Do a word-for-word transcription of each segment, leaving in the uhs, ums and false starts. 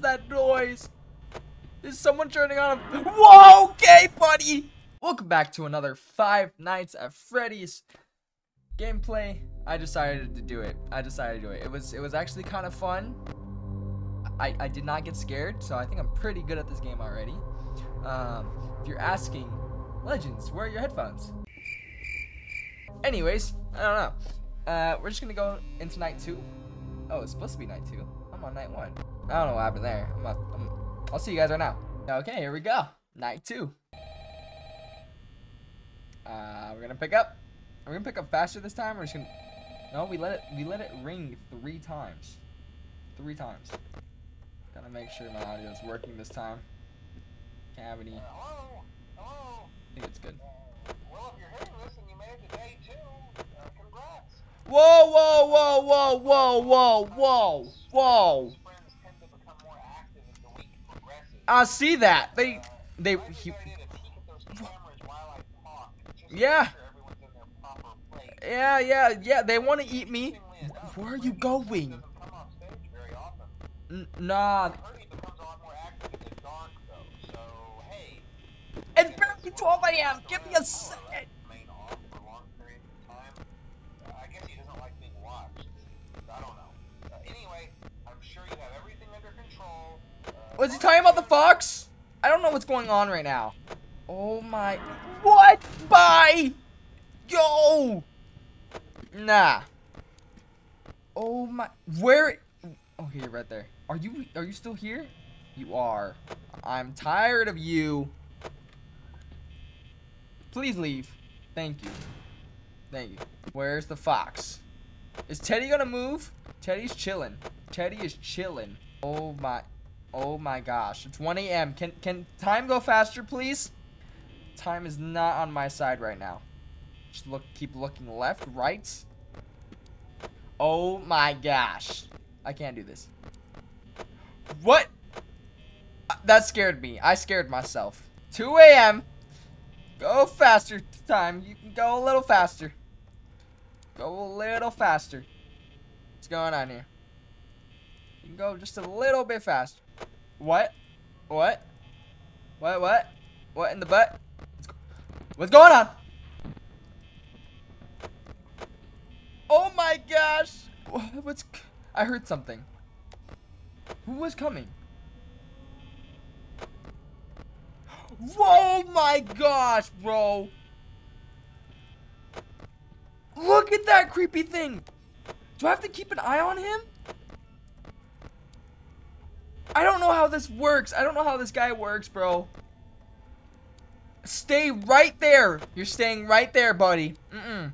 is that noise? Is someone turning on a- Whoa, okay, buddy! Welcome back to another Five Nights at Freddy's gameplay. I decided to do it. I decided to do it. It was, it was actually kind of fun. I, I did not get scared, so I think I'm pretty good at this game already. Um, if you're asking, Legends, where are your headphones? Anyways, I don't know. Uh, we're just gonna go into night two. Oh, it's supposed to be night two. I'm on night one. I don't know what happened there. I'm not, I'm, I'll see you guys right now. Okay, here we go. Night two. Uh, we're gonna pick up. We're gonna pick up faster this time. We're just gonna. No, we let it. We let it ring three times. Three times. Gotta make sure my audio is working this time. Can't have any. Hello? Hello? I think it's good. Well, if you're hearing this and you made it to day two, uh, congrats. Whoa! Whoa! Whoa! Whoa! Whoa! Whoa! Whoa! Whoa! I see that they uh, they he, yeah yeah yeah yeah they want to eat me. Enough, where are you going? N nah. It's barely twelve A M Give me a second. Was he talking about the fox? I don't know what's going on right now. Oh my. What? Bye. Yo. Nah. Oh my. Where? Oh, here, right there. Are you? Are you still here? You are. I'm tired of you. Please leave. Thank you. Thank you. Where's the fox? Is Teddy gonna move? Teddy's chilling. Teddy is chilling. Oh my. Oh my gosh, it's one A M Can can time go faster, please? Time is not on my side right now. Just look, keep looking left, right. Oh my gosh, I can't do this. What? That scared me. I scared myself. two A M Go faster, time. You can go a little faster. Go a little faster. What's going on here? You can go just a little bit faster. What? What? What? What? What in the butt? What's going on? Oh my gosh! What's? I heard something. Who was coming? Whoa! My gosh, bro! Look at that creepy thing. Do I have to keep an eye on him? I don't know how this works. I don't know how this guy works, bro. Stay right there. You're staying right there, buddy. Mm-mm.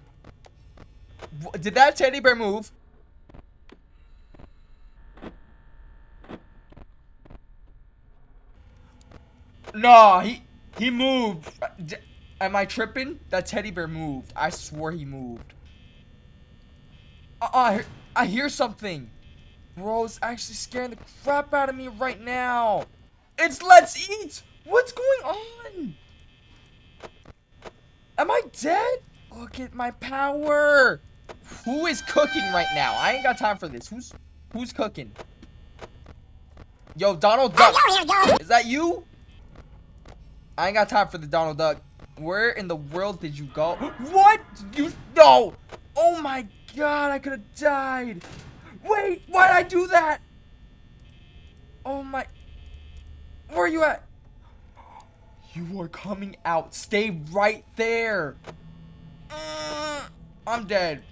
Did that teddy bear move? No, he he moved. Am I tripping? That teddy bear moved. I swore he moved. Uh-uh, I hear something. Bro, it's actually scaring the crap out of me right now. It's Let's Eat. What's going on? Am I dead? Look at my power. Who is cooking right now? I ain't got time for this. Who's who's cooking? Yo, Donald Duck. Is that you? I ain't got time for the Donald Duck. Where in the world did you go? What? You no. Oh my God, I could have died. Wait, why'd I do that? Oh my. Where are you at? You are coming out. Stay right there. Mm, I'm dead.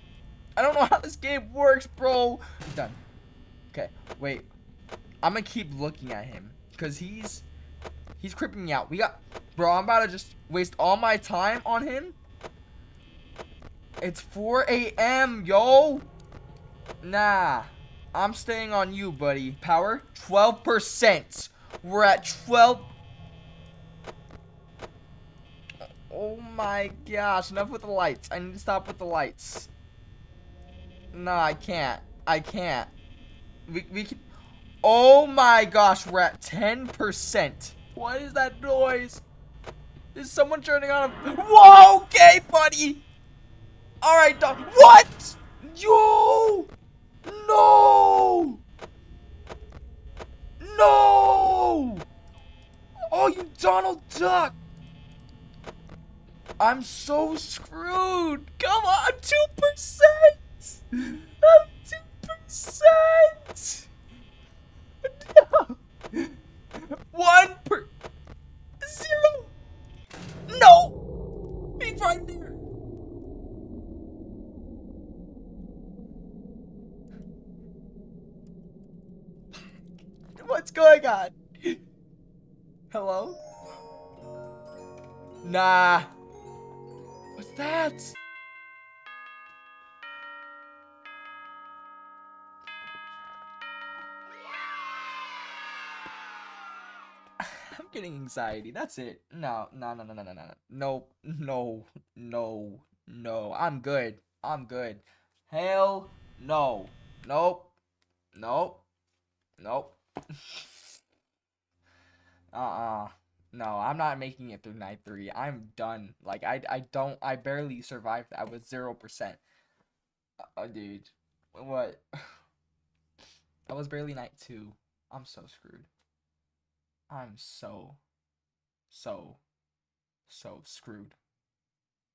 I don't know how this game works, bro. I'm done. Okay, wait. I'm gonna keep looking at him. Because he's. He's creeping me out. We got. Bro, I'm about to just waste all my time on him. It's four A M, yo. Nah, I'm staying on you, buddy. Power, twelve percent. We're at twelve. Oh my gosh, enough with the lights. I need to stop with the lights. Nah, I can't. I can't. We, we can. Oh my gosh, we're at ten percent. What is that noise? Is someone turning on a. Whoa, okay, buddy. All right, dog. What? Yo! No! No! Donald Duck! I'm so screwed! Come on, two percent! I'm two percent! No! One per... Zero! No! He's right there! What's going on? Hello? Nah. What's that? I'm getting anxiety. That's it. No, no, no, no, no, no, no, no, no, no, no. I'm good. I'm good. Hell no. Nope. Nope. Nope. Uh-uh. No, I'm not making it through night three. I'm done. Like, I, I don't, I barely survived. I was zero percent. Uh, dude. What? That was barely night two. I'm so screwed. I'm so, so, so screwed.